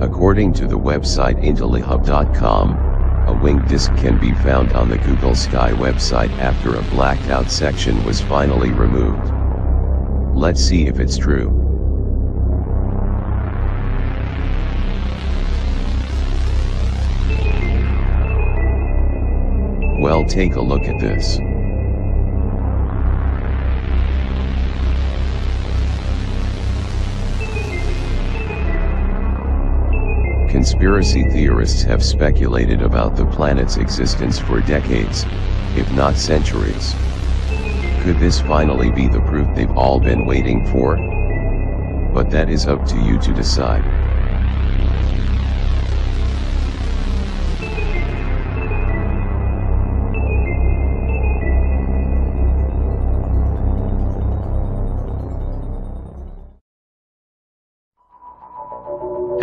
According to the website IntelliHub.com, a winged disc can be found on the Google Sky website after a blacked out section was finally removed. Let's see if it's true. Well, take a look at this. Conspiracy theorists have speculated about the planet's existence for decades, if not centuries. Could this finally be the proof they've all been waiting for? But that is up to you to decide.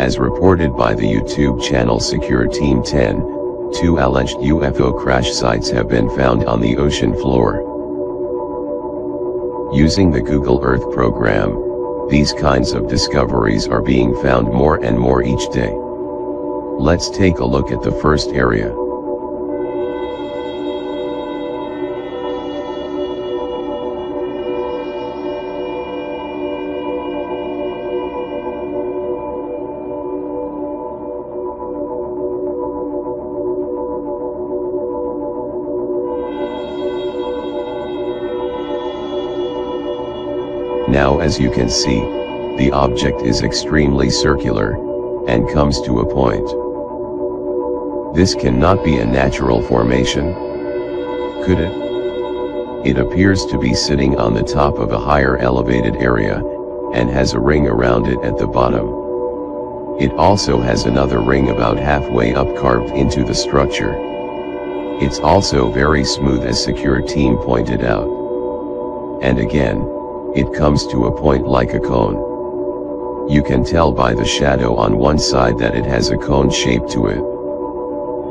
As reported by the YouTube channel Secure Team 10, two alleged UFO crash sites have been found on the ocean floor. Using the Google Earth program, these kinds of discoveries are being found more and more each day. Let's take a look at the first area. Now, as you can see, the object is extremely circular, and comes to a point. This cannot be a natural formation, could it? It appears to be sitting on the top of a higher elevated area, and has a ring around it at the bottom. It also has another ring about halfway up carved into the structure. It's also very smooth, as Secure Team pointed out. And again, it comes to a point like a cone. You can tell by the shadow on one side that it has a cone shape to it.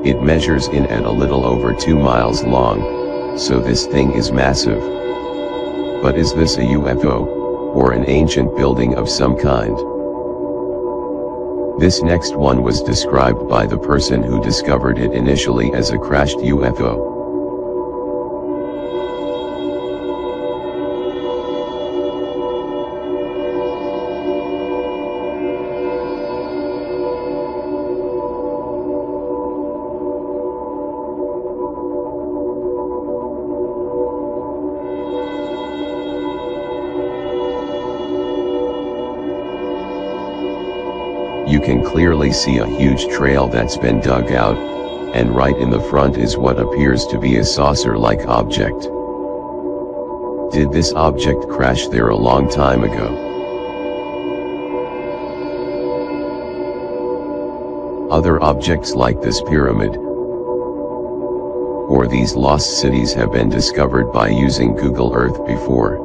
It measures in at a little over 2 miles long, so this thing is massive. But is this a UFO, or an ancient building of some kind? This next one was described by the person who discovered it initially as a crashed UFO. You can clearly see a huge trail that's been dug out, and right in the front is what appears to be a saucer-like object. Did this object crash there a long time ago? Other objects like this pyramid, or these lost cities, have been discovered by using Google Earth before,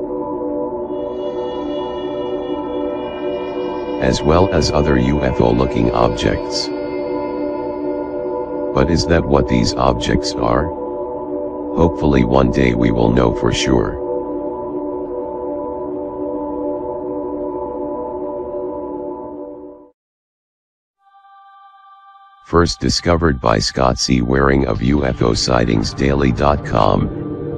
as well as other UFO-looking objects. But is that what these objects are? Hopefully one day we will know for sure. First discovered by Scott C. Waring of UFO Sightings Daily.com,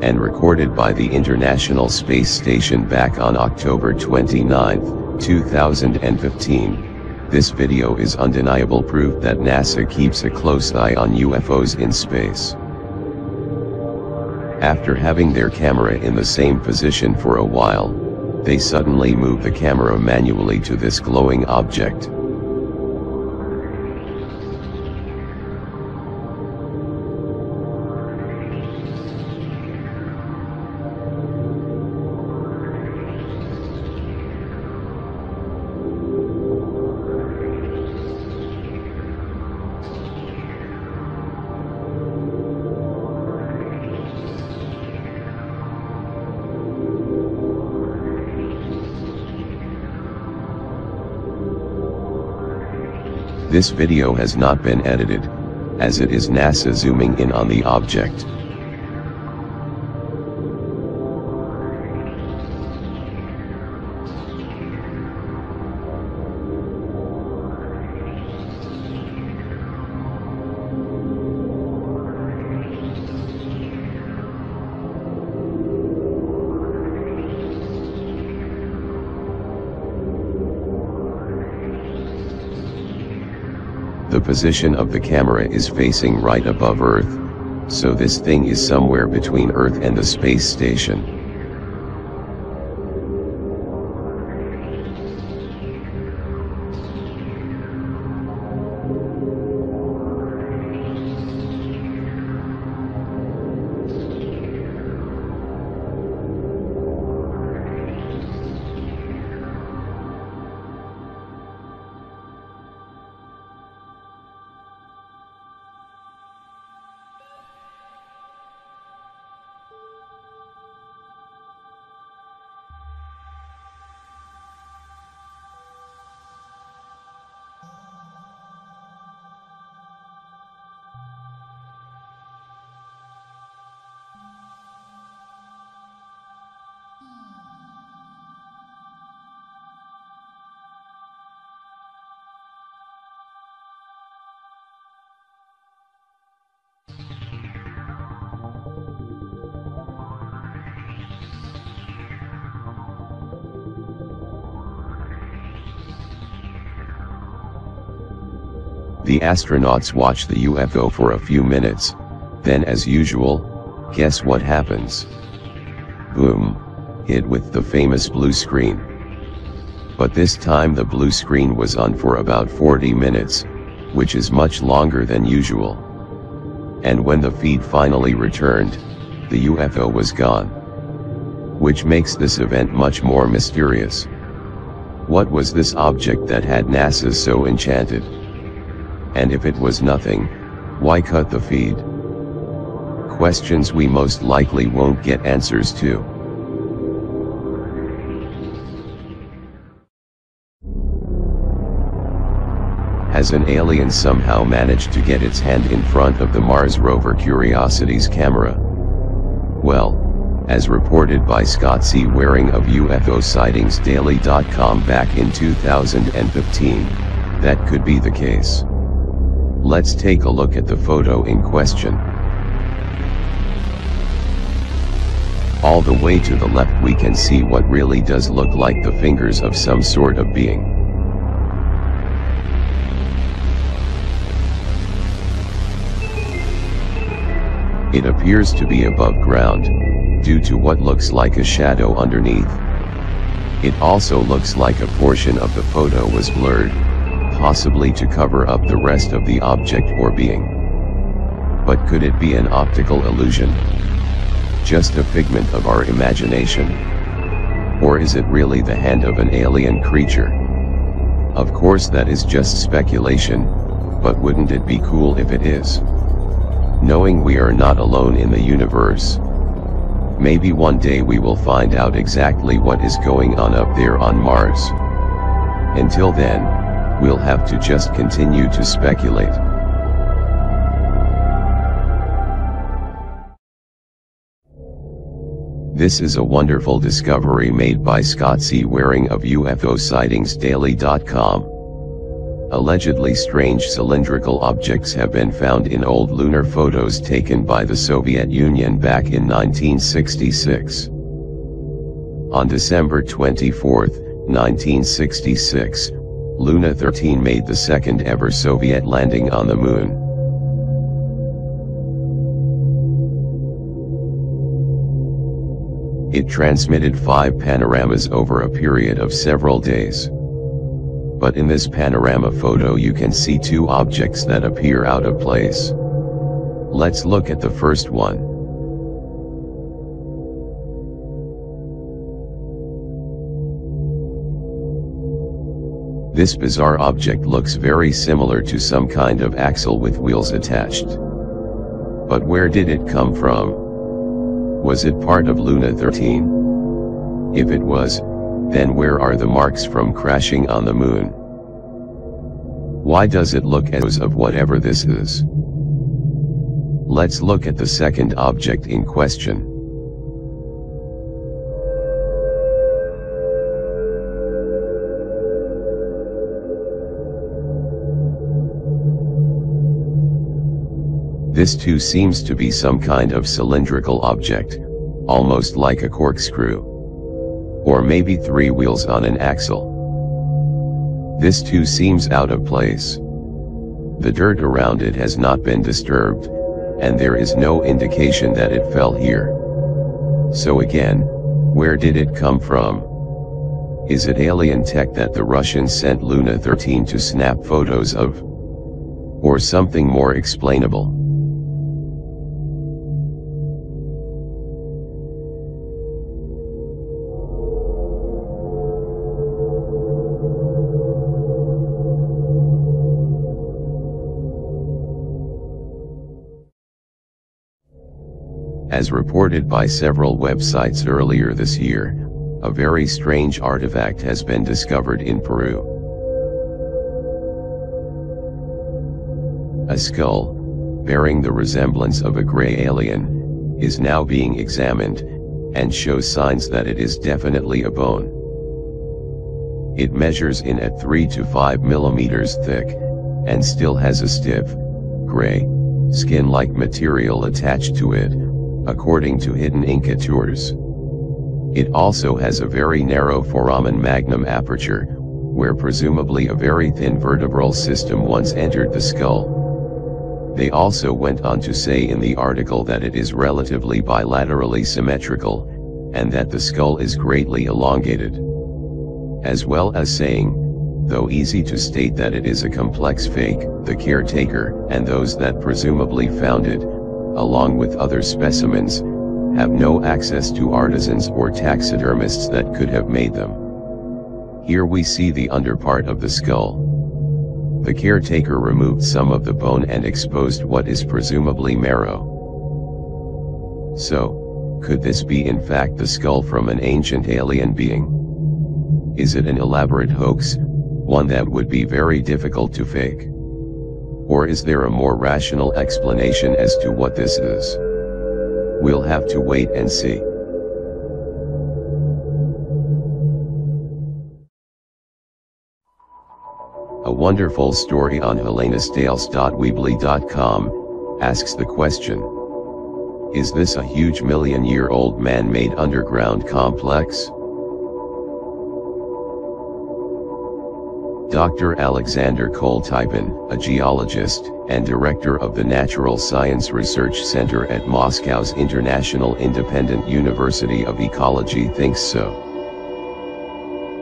and recorded by the International Space Station back on October 29, 2015, this video is undeniable proof that NASA keeps a close eye on UFOs in space. After having their camera in the same position for a while, they suddenly move the camera manually to this glowing object. This video has not been edited, as it is NASA zooming in on the object. The position of the camera is facing right above Earth, so this thing is somewhere between Earth and the space station. The astronauts watch the UFO for a few minutes, then as usual, guess what happens? Boom! Hit with the famous blue screen. But this time the blue screen was on for about 40 minutes, which is much longer than usual. And when the feed finally returned, the UFO was gone. Which makes this event much more mysterious. What was this object that had NASA so enchanted? And if it was nothing, why cut the feed? Questions we most likely won't get answers to. Has an alien somehow managed to get its hand in front of the Mars rover Curiosity's camera? Well, as reported by Scott C. Waring of UFO Sightings Daily.com back in 2015, that could be the case. Let's take a look at the photo in question. All the way to the left we can see what really does look like the fingers of some sort of being. It appears to be above ground, due to what looks like a shadow underneath. It also looks like a portion of the photo was blurred, possibly to cover up the rest of the object or being. But could it be an optical illusion? Just a figment of our imagination? Or is it really the hand of an alien creature? Of course that is just speculation, but wouldn't it be cool if it is? Knowing we are not alone in the universe. Maybe one day we will find out exactly what is going on up there on Mars. Until then, we'll have to just continue to speculate. This is a wonderful discovery made by Scott C. Waring of UFOsightings Daily.com. Allegedly strange cylindrical objects have been found in old lunar photos taken by the Soviet Union back in 1966. On December 24, 1966, Luna 13 made the second ever Soviet landing on the moon. It transmitted 5 panoramas over a period of several days. But in this panorama photo you can see 2 objects that appear out of place. Let's look at the first one. This bizarre object looks very similar to some kind of axle with wheels attached. But where did it come from? Was it part of Luna 13? If it was, then where are the marks from crashing on the moon? Why does it look as of whatever this is? Let's look at the second object in question. This too seems to be some kind of cylindrical object, almost like a corkscrew. Or maybe 3 wheels on an axle. This too seems out of place. The dirt around it has not been disturbed, and there is no indication that it fell here. So again, where did it come from? Is it alien tech that the Russians sent Luna 13 to snap photos of? Or something more explainable? As reported by several websites earlier this year, a very strange artifact has been discovered in Peru. A skull, bearing the resemblance of a gray alien, is now being examined, and shows signs that it is definitely a bone. It measures in at 3 to 5 millimeters thick, and still has a stiff, gray, skin-like material attached to it, according to Hidden Inca Tours. It also has a very narrow foramen magnum aperture, where presumably a very thin vertebral system once entered the skull. They also went on to say in the article that it is relatively bilaterally symmetrical, and that the skull is greatly elongated. As well as saying, though easy to state that it is a complex fake, the caretaker and those that presumably found it, along with other specimens, have no access to artisans or taxidermists that could have made them. Here we see the underpart of the skull. The caretaker removed some of the bone and exposed what is presumably marrow. So, could this be in fact the skull from an ancient alien being? Is it an elaborate hoax, one that would be very difficult to fake? Or is there a more rational explanation as to what this is? We'll have to wait and see. A wonderful story on helenasdales.weebly.com asks the question, is this a huge million-year-old man-made underground complex? Dr. Alexander Koltypin, a geologist and director of the Natural Science Research Center at Moscow's International Independent University of Ecology, thinks so.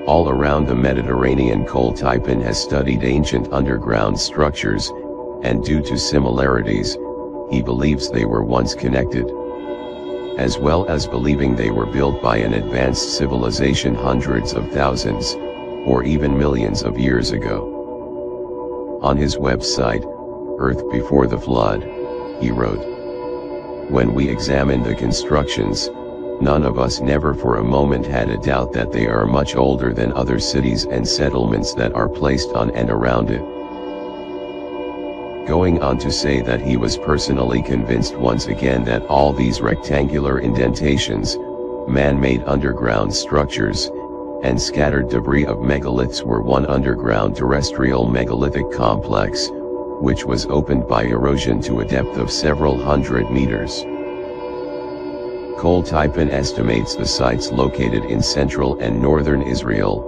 All around the Mediterranean, Koltypin has studied ancient underground structures, and due to similarities, he believes they were once connected. As well as believing they were built by an advanced civilization hundreds of thousands, or even millions of years ago. On his website, Earth Before the Flood, he wrote, "When we examine the constructions, none of us never for a moment had a doubt that they are much older than other cities and settlements that are placed on and around it." Going on to say that he was personally convinced once again that all these rectangular indentations, man-made underground structures, and scattered debris of megaliths were one underground terrestrial megalithic complex, which was opened by erosion to a depth of several hundred meters. Koltypin estimates the sites located in central and northern Israel,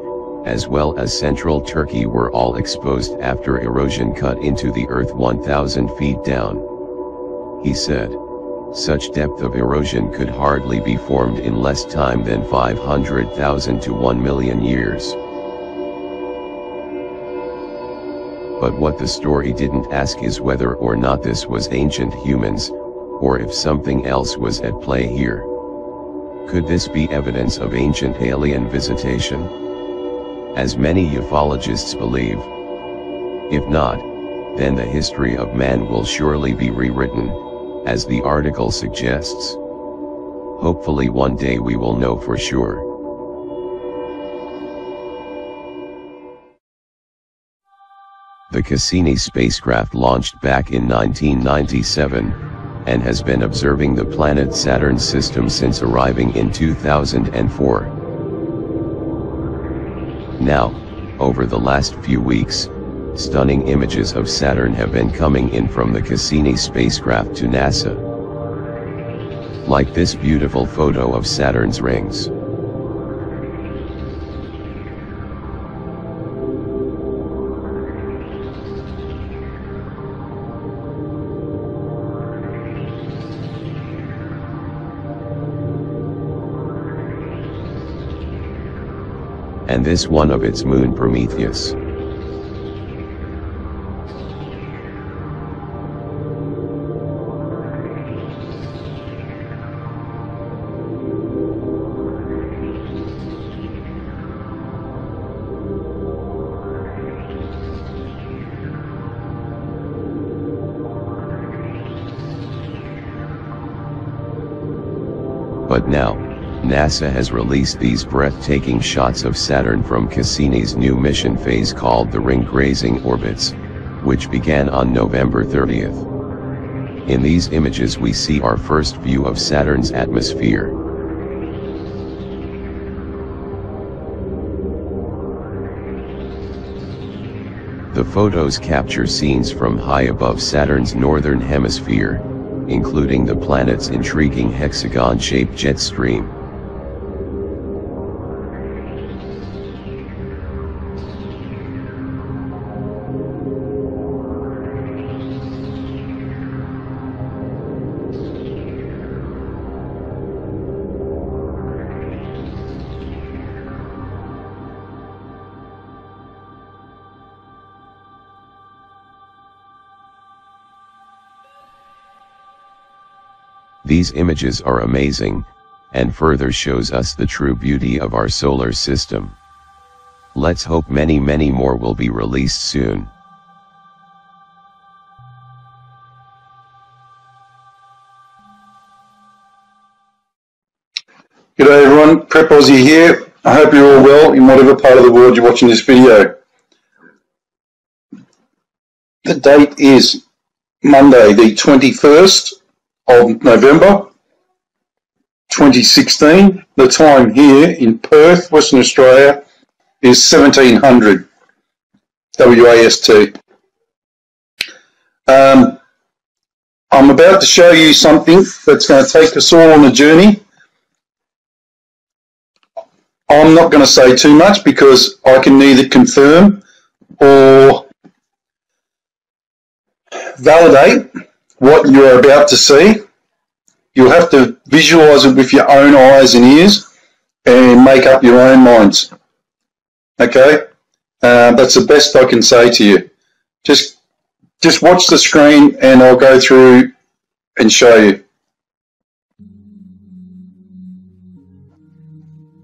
as well as central Turkey, were all exposed after erosion cut into the earth 1,000 feet down. He said, such depth of erosion could hardly be formed in less time than 500,000 to 1 million years. But what the story didn't ask is whether or not this was ancient humans, or if something else was at play here. Could this be evidence of ancient alien visitation? As many ufologists believe. If not, then the history of man will surely be rewritten, as the article suggests. Hopefully one day we will know for sure. The Cassini spacecraft launched back in 1997, and has been observing the planet Saturn system since arriving in 2004. Now, over the last few weeks, stunning images of Saturn have been coming in from the Cassini spacecraft to NASA. Like this beautiful photo of Saturn's rings. and this one of its moon Prometheus. But now, NASA has released these breathtaking shots of Saturn from Cassini's new mission phase called the Ring Grazing Orbits, which began on November 30th. In these images we see our first view of Saturn's atmosphere. The photos capture scenes from high above Saturn's northern hemisphere, including the planet's intriguing hexagon-shaped jet stream. These images are amazing, and further shows us the true beauty of our solar system. Let's hope many more will be released soon. Good day everyone, Prep Aussie here. I hope you're all well in whatever part of the world you're watching this video. The date is Monday the 21st of November 2016. The time here in Perth, Western Australia, is 1700 WAST. I'm about to show you something that's going to take us all on a journey. I'm not going to say too much because I can neither confirm or validate what you're about to see. You'll have to visualize it with your own eyes and ears and make up your own minds. Okay, that's the best I can say to you. Just watch the screen and I'll go through and show you.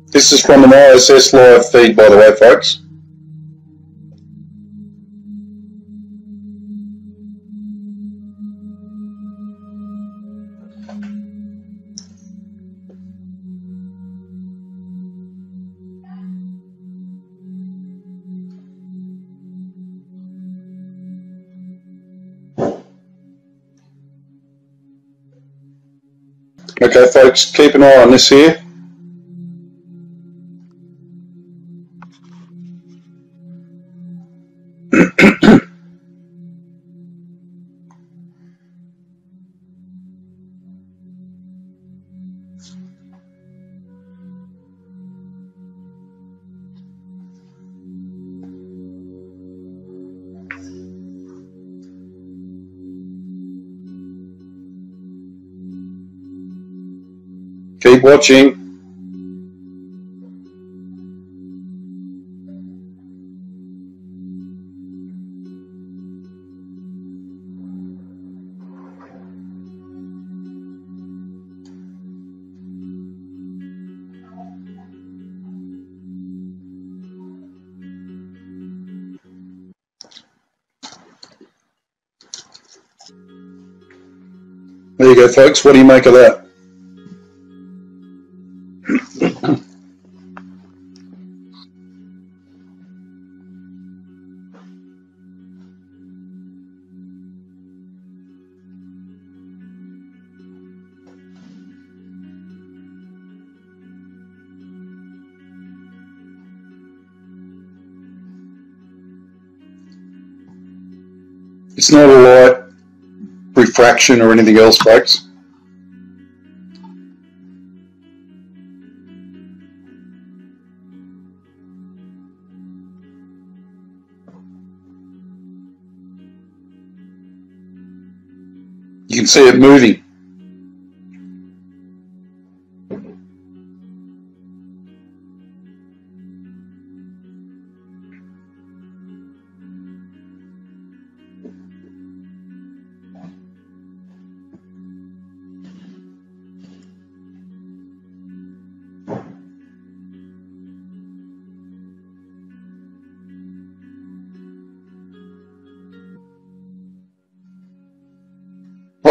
This is from an ISS live feed, by the way, folks. Okay folks, keep an eye on this here. Keep watching. There you go, folks. What do you make of that? It's not a light refraction or anything else, folks. You can see it moving.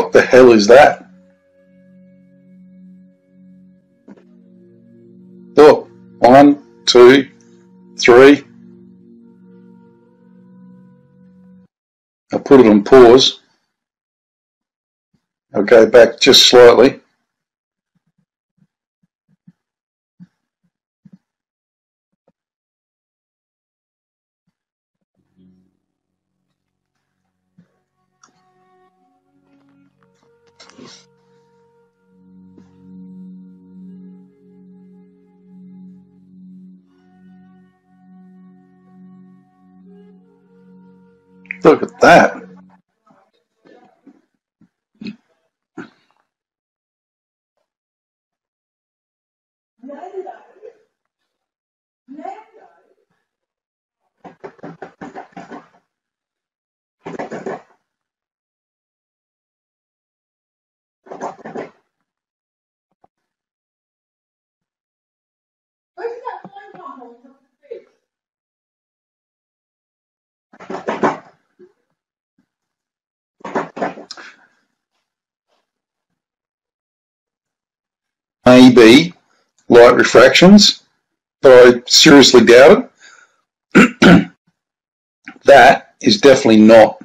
What the hell is that? Look, 1, 2, 3. I put it on pause. I'll go back just slightly. Look at that. Maybe light refractions, but I seriously doubt it. That is definitely not.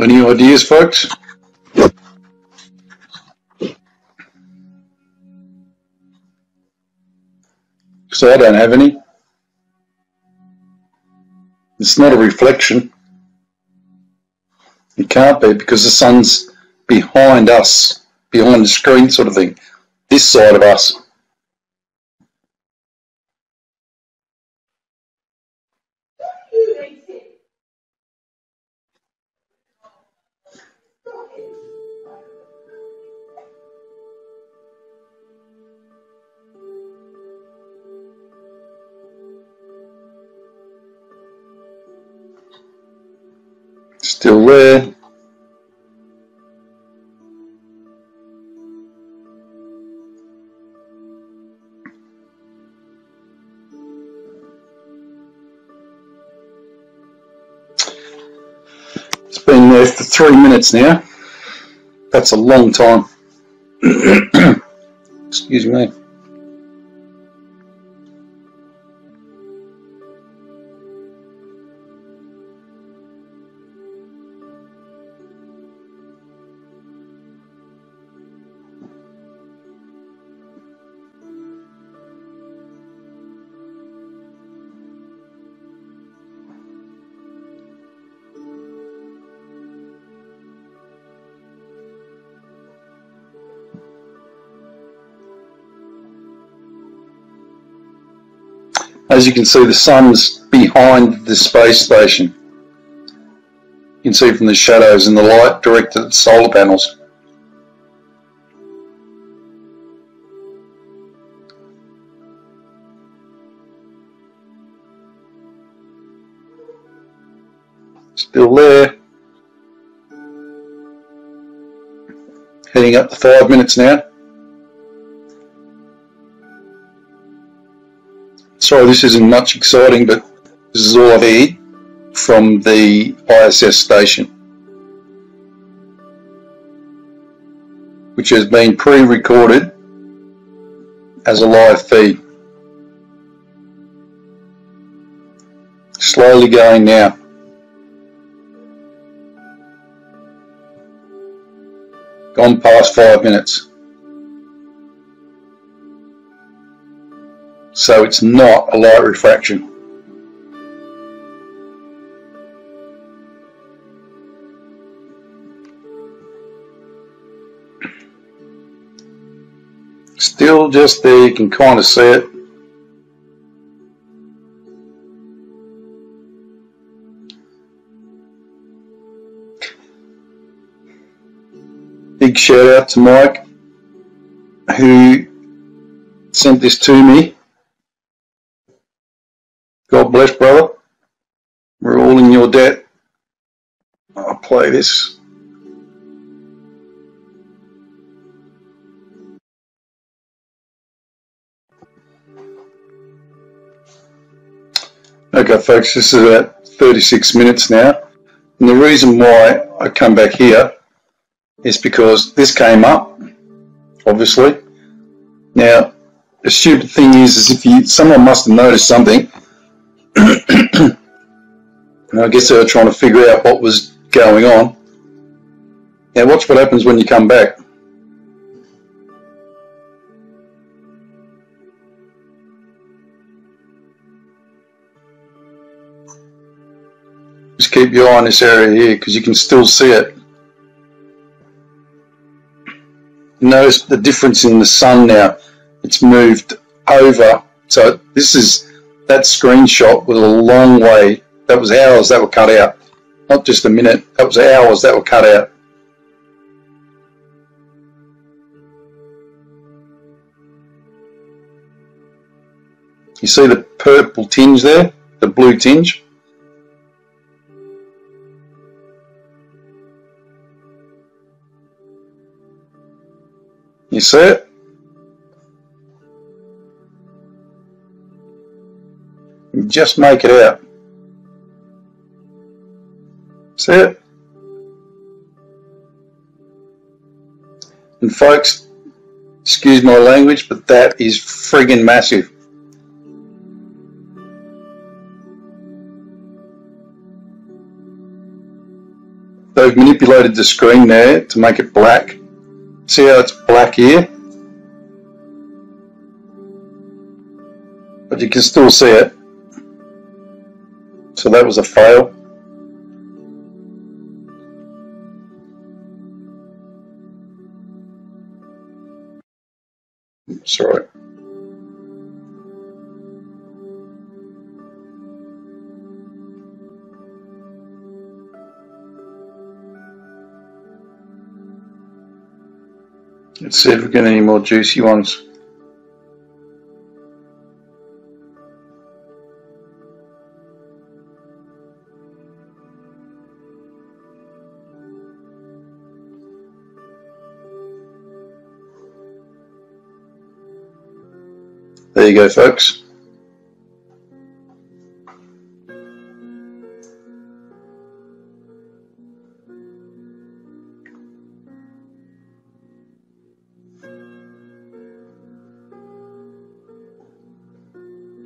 Any ideas, folks? So I don't have any. It's not a reflection. It can't be because the sun's behind us, behind the screen sort of thing, this side of us. Still there. It's been there for 3 minutes now. That's a long time. Excuse me. As you can see, the sun's behind the space station. You can see from the shadows and the light directed at the solar panels. Still there. Heading up to 5 minutes now. Sorry, this isn't much exciting, but this is all I've heard from the ISS station. which has been pre-recorded as a live feed. Slowly going now. Gone past 5 minutes. So it's not a light refraction. Still just there, you can kind of see it. Big shout out to Mike who sent this to me. God bless, brother. We're all in your debt. I'll play this. Okay folks, this is about 36 minutes now, and the reason why I come back here is because this came up, obviously. Now the stupid thing is if someone must have noticed something and I guess they were trying to figure out what was going on. Now watch what happens when you come back. Just keep your eye on this area here because you can still see it. Notice the difference in the sun now. It's moved over. So this is, that screenshot was a long way. That was hours that were cut out. Not just a minute, that was hours that were cut out. You see the purple tinge there? The blue tinge? You see it? You just make it out. See it? And folks, excuse my language, but that is friggin' massive. They've manipulated the screen there to make it black. See how it's black here? But you can still see it. So that was a fail. Sorry. Let's see if we get any more juicy ones. There you go, folks.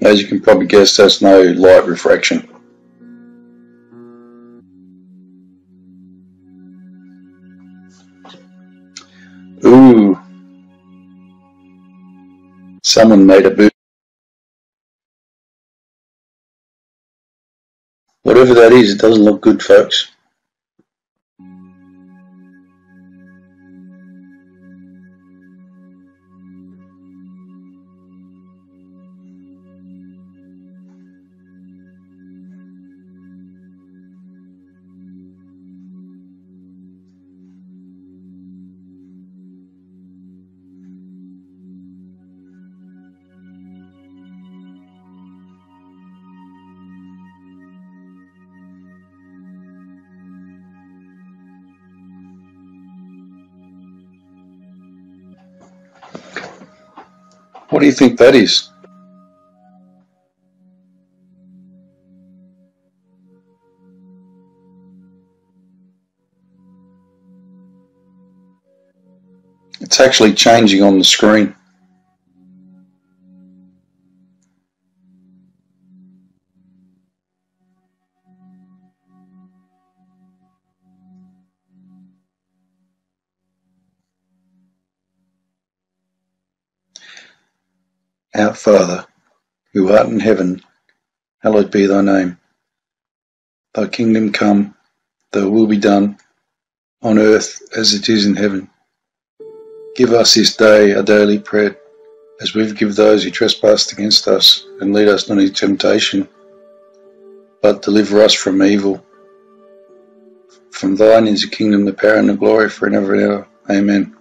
As you can probably guess, that's no light refraction. Ooh. Someone made a boo. Whatever that is, it doesn't look good, folks. What do you think that is? It's actually changing on the screen. Our Father, who art in heaven, hallowed be thy name. Thy kingdom come, thy will be done, on earth as it is in heaven. Give us this day our daily bread, as we forgive those who trespass against us, and lead us not into temptation, but deliver us from evil. From thine is the kingdom, the power, and the glory, for ever and ever. Amen.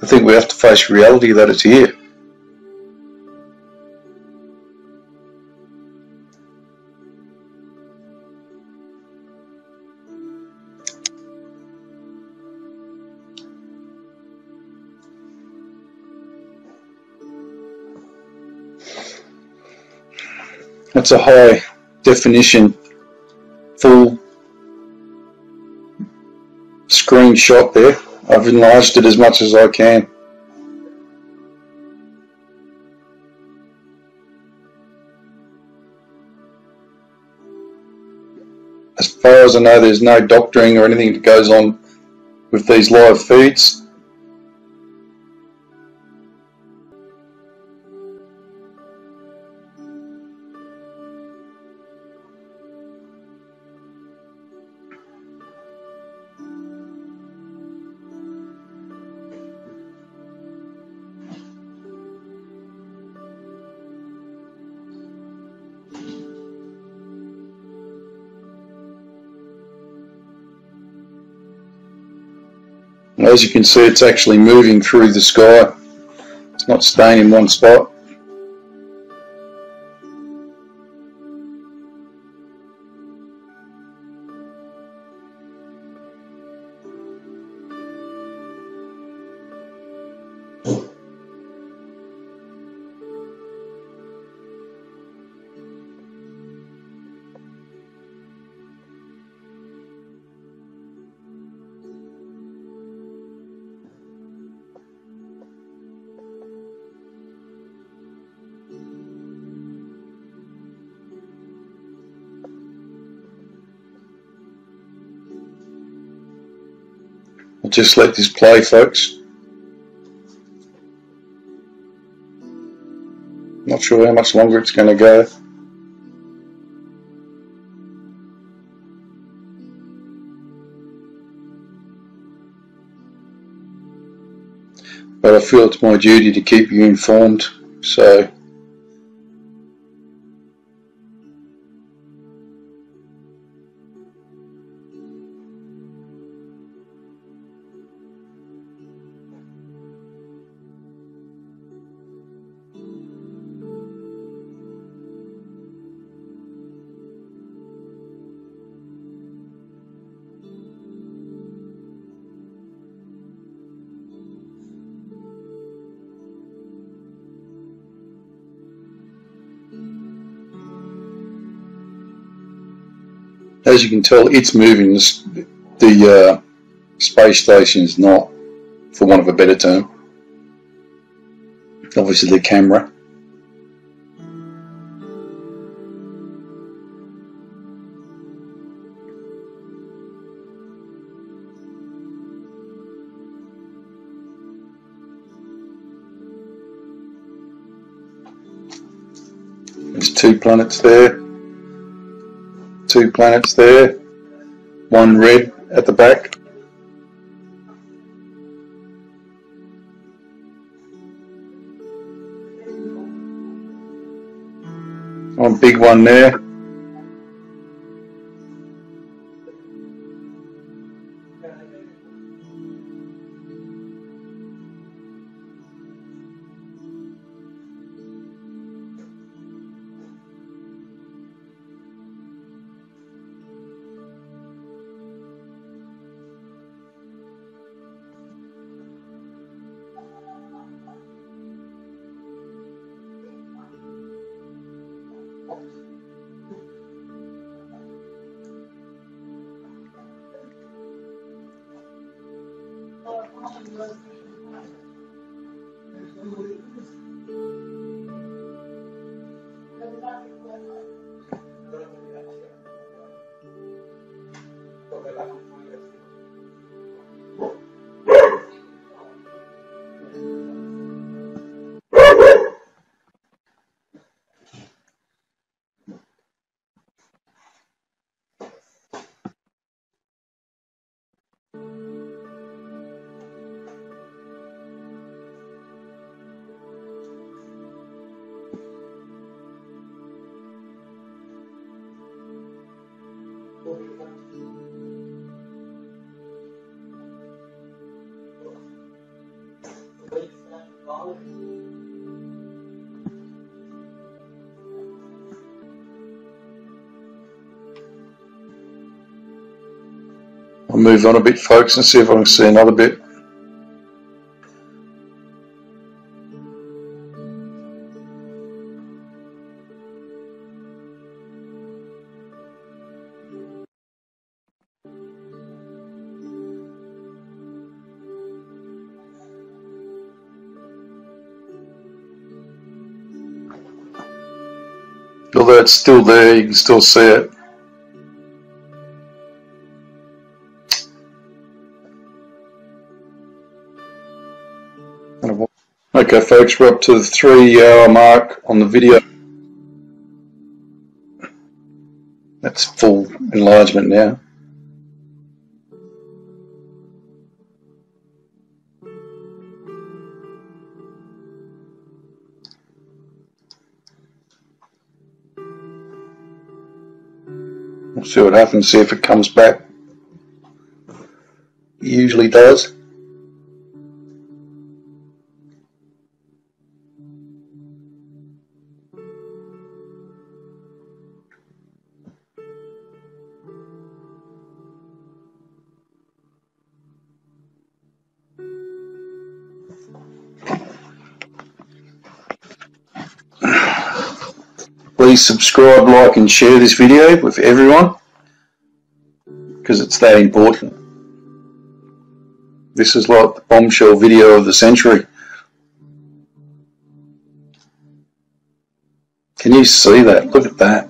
I think we have to face reality that it's here. That's a high definition, full screenshot there. I've enlarged it as much as I can. As far as I know, there's no doctoring or anything that goes on with these live feeds. As you can see, it's actually moving through the sky. It's not staying in one spot. Just let this play, folks. Not sure how much longer it's going to go. But I feel it's my duty to keep you informed, so as you can tell, it's moving. The space station is not, for want of a better term. Obviously the camera. There's two planets there. Two planets there, one red at the back. Oh, big one there. I'll move on a bit, folks, and see if I can see another bit. Although it's still there, you can still see it. Okay, folks, we're up to the 3-hour mark on the video. That's full enlargement now. We'll see what happens, see if it comes back. It usually does. Please subscribe, like and share this video with everyone, because it's that important. This is like the bombshell video of the century. Can you see that? Look at that.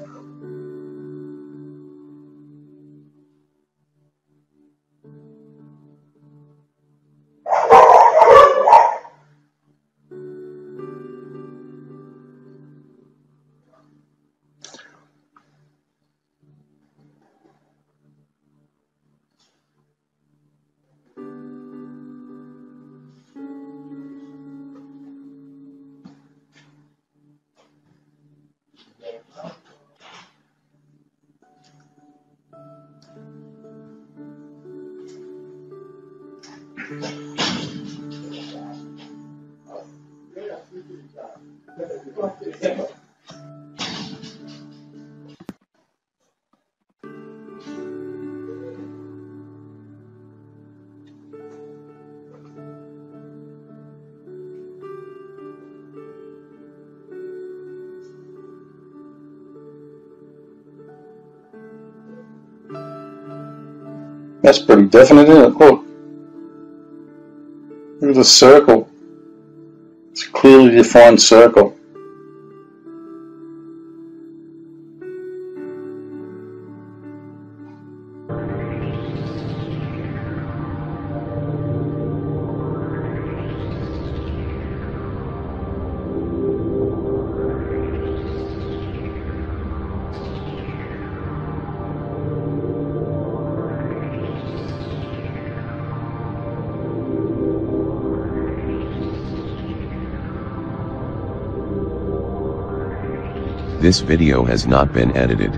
That's pretty definite, isn't it? Look. Look at the circle. It's a clearly defined circle. This video has not been edited,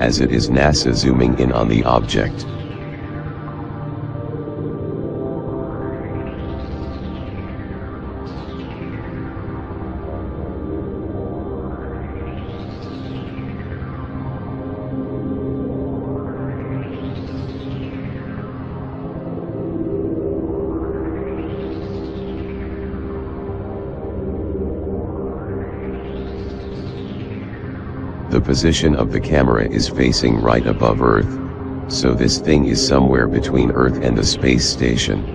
as it is NASA zooming in on the object. The position of the camera is facing right above Earth, so this thing is somewhere between Earth and the space station.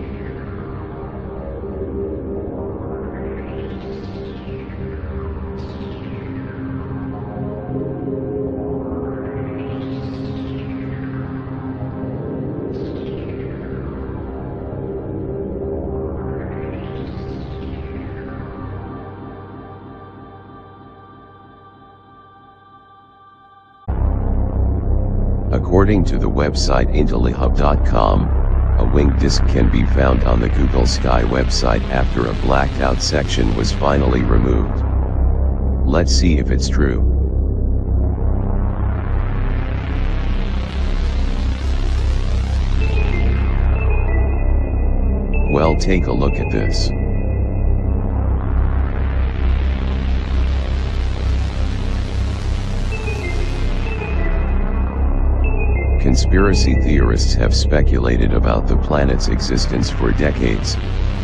According to the website IntelliHub.com, a winged disc can be found on the Google Sky website after a blacked out section was finally removed. Let's see if it's true. Well, take a look at this. Conspiracy theorists have speculated about the planet's existence for decades,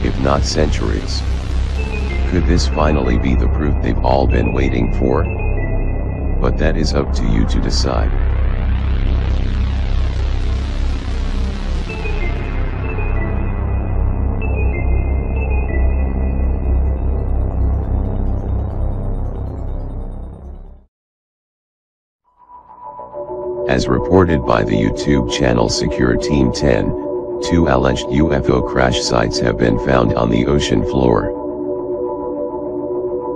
if not centuries. Could this finally be the proof they've all been waiting for? But that is up to you to decide. As reported by the YouTube channel Secure Team 10, two alleged UFO crash sites have been found on the ocean floor.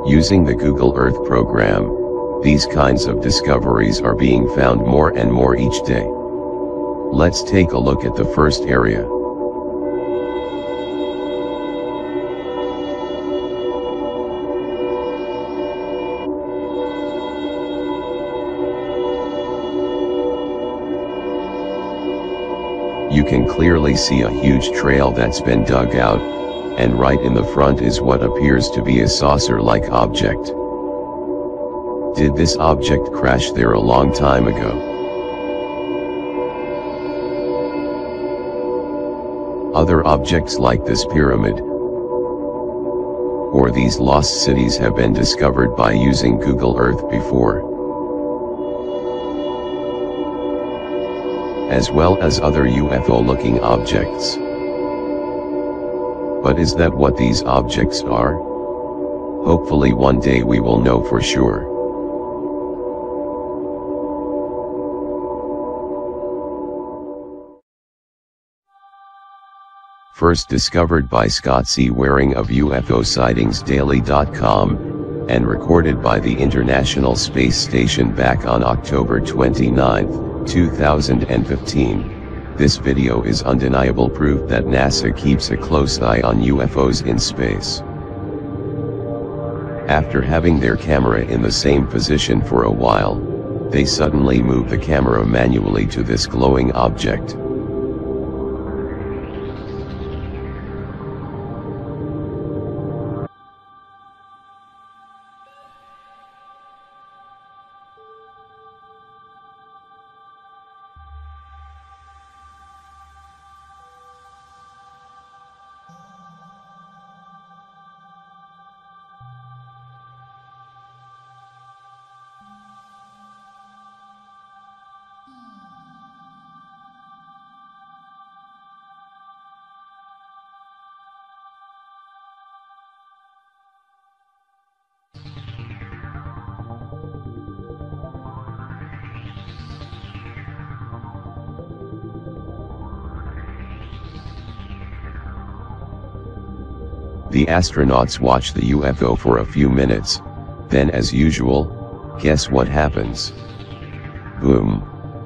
Using the Google Earth program, these kinds of discoveries are being found more and more each day. Let's take a look at the first area. You can clearly see a huge trail that's been dug out, and right in the front is what appears to be a saucer-like object. Did this object crash there a long time ago? Other objects like this pyramid or these lost cities have been discovered by using Google Earth before, as well as other UFO-looking objects. But is that what these objects are? Hopefully one day we will know for sure. First discovered by Scott C. Waring of UFO Sightings Daily.com, and recorded by the International Space Station back on October 29, 2015, this video is undeniable proof that NASA keeps a close eye on UFOs in space. After having their camera in the same position for a while, they suddenly move the camera manually to this glowing object. The astronauts watch the UFO for a few minutes, then as usual, guess what happens? Boom!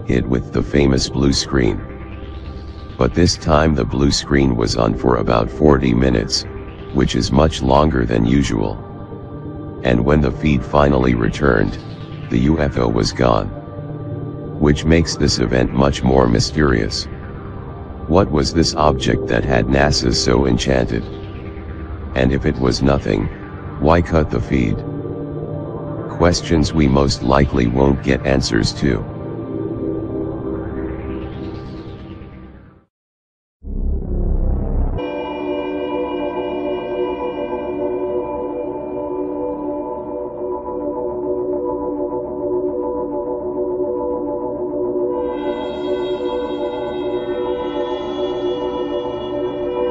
Hit with the famous blue screen. But this time the blue screen was on for about 40 minutes, which is much longer than usual. And when the feed finally returned, the UFO was gone. Which makes this event much more mysterious. What was this object that had NASA so enchanted? And if it was nothing, why cut the feed? Questions we most likely won't get answers to.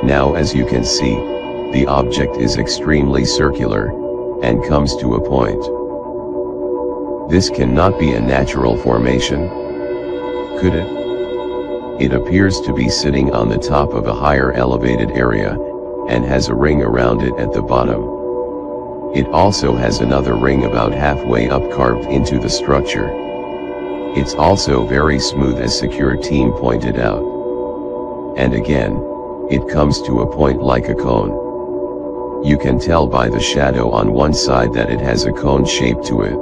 Now, as you can see, the object is extremely circular, and comes to a point. This cannot be a natural formation. Could it? It appears to be sitting on the top of a higher elevated area, and has a ring around it at the bottom. It also has another ring about halfway up carved into the structure. It's also very smooth, as Secure Team pointed out. And again, it comes to a point like a cone. You can tell by the shadow on one side that it has a cone shape to it.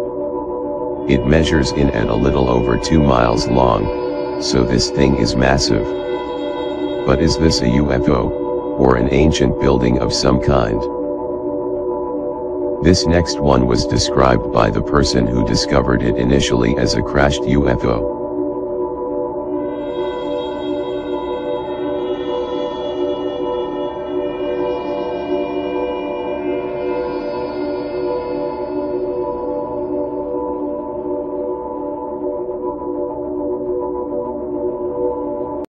It measures in at a little over 2 miles long, so this thing is massive. But is this a UFO, or an ancient building of some kind? This next one was described by the person who discovered it initially as a crashed UFO.